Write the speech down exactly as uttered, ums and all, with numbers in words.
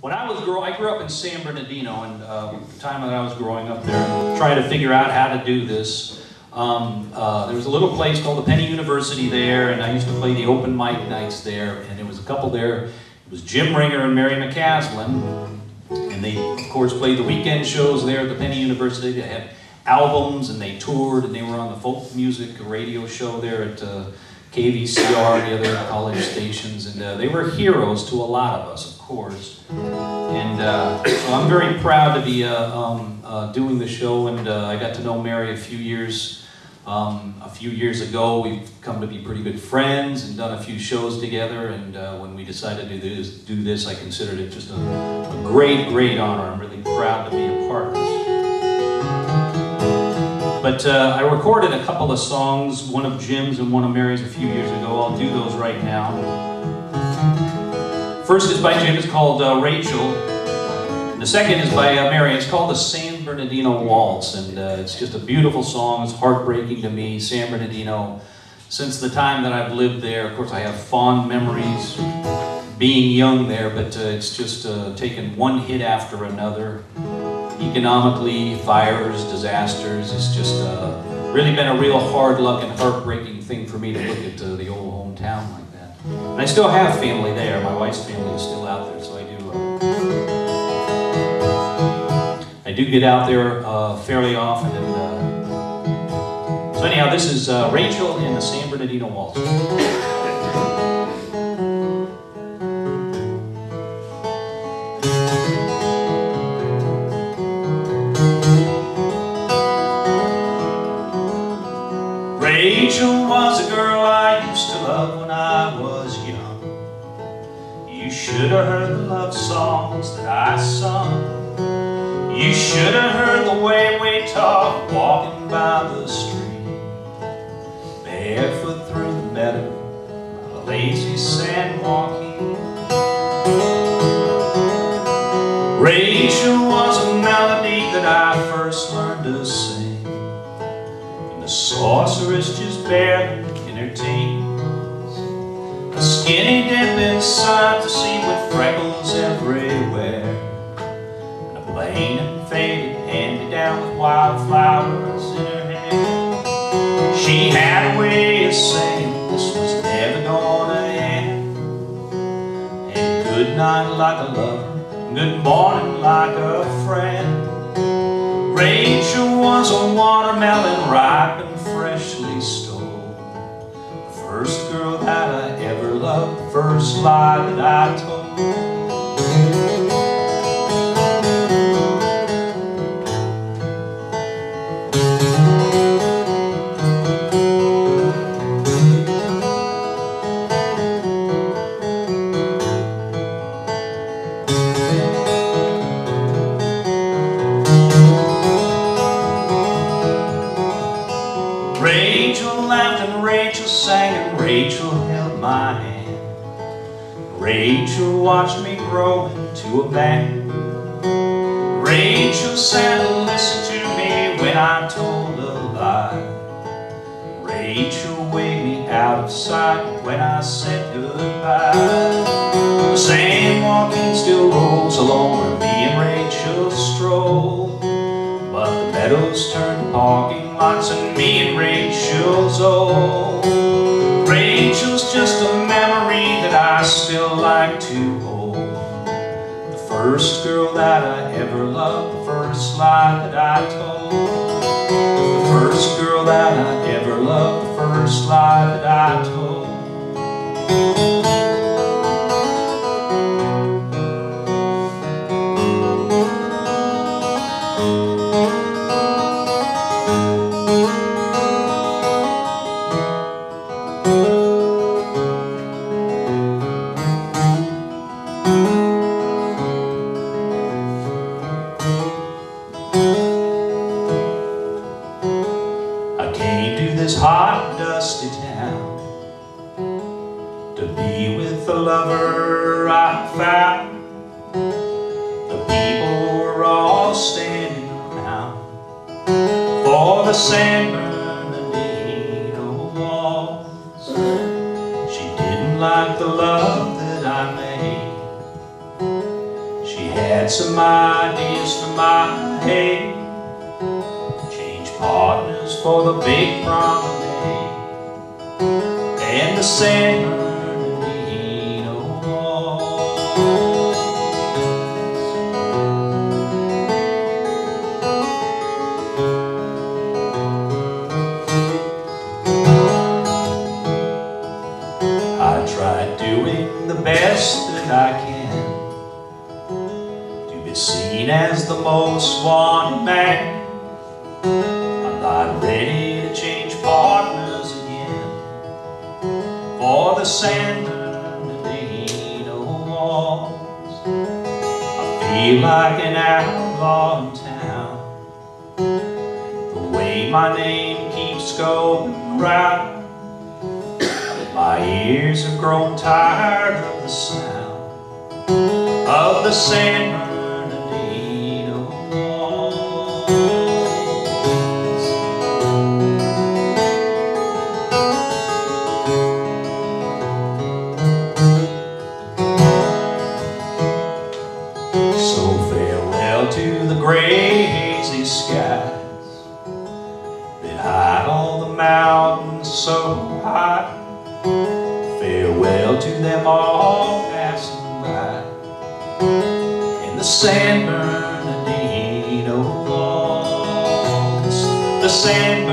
When I was growing, I grew up in San Bernardino, and uh, the time that I was growing up there, trying to figure out how to do this, um, uh, there was a little place called the Penny University there, and I used to play the open mic nights there, and there was a couple there. It was Jim Ringer and Mary McCaslin, and they, of course, played the weekend shows there at the Penny University. They had albums, and they toured, and they were on the folk music radio show there at uh, K V C R and the other college stations, and uh, they were heroes to a lot of us, of course. And uh, so I'm very proud to be uh, um, uh, doing the show, and uh, I got to know Mary a few years, um, a few years ago. We've come to be pretty good friends and done a few shows together, and uh, when we decided to do this, do this, I considered it just a, a great, great honor. I'm really proud to be a part of this. But uh, I recorded a couple of songs, one of Jim's and one of Mary's a few years ago. I'll do those right now. First is by Jim, it's called uh, Rachel. The second is by uh, Mary, it's called the San Bernardino Waltz. And uh, it's just a beautiful song, it's heartbreaking to me. San Bernardino, since the time that I've lived there, of course I have fond memories being young there, but uh, it's just uh, taken one hit after another. Economically, fires, disasters, it's just uh, really been a real hard luck and heartbreaking thing for me to look at uh, the old hometown like that. And I still have family there, my wife's family is still out there, so I do uh, I do get out there uh, fairly often. And, uh, so anyhow, this is uh, Rachel and the San Bernardino Waltz. Rachel was a girl I used to love when I was young. You should have heard the love songs that I sung. You should have heard the way we talked walking by the street, barefoot through the meadow, on a lazy sand walking. Rachel was a melody that I first learned to sing. The sorceress just barely in her teens, a skinny dip inside to see with freckles everywhere, and a plain and faded hand-me-down with wildflowers in her hand. She had a way of saying this was never gonna end, and good night like a lover, and good morning like a friend. Rachel was a watermelon ripe and freshly stole, the first girl that I ever loved, the first lie that I told. Rachel laughed and Rachel sang and Rachel held my hand. Rachel watched me grow into a man. Rachel sat and listened to me when I told a lie. Rachel waved me out of sight when I said goodbye. The sand walking still rolls along where me and Rachel stroll, but the meadows turned parking lots and me and Rachel's old. Rachel's just a memory that I still like to hold, the first girl that I ever loved, the first lie that I told. The first girl that I ever loved, the first lie that I told. Hot, dusty town to be with the lover I found. The people were all standing around for the San Bernardino Waltz. She didn't like the love that I made. She That's my ideas for my day. Change partners for the big promenade and the San Bernardino Waltz. I try doing the best that I can, seen as the most wanted man. I'm not ready to change partners again for the San Bernardino Waltz. I feel like an outlaw in town, the way my name keeps going round. My ears have grown tired of the sound of the San Bernardino. Crazy skies that hide all the mountains so high. Farewell to them all passing by in the San Bernardino Waltz, the San Bernardino Waltz.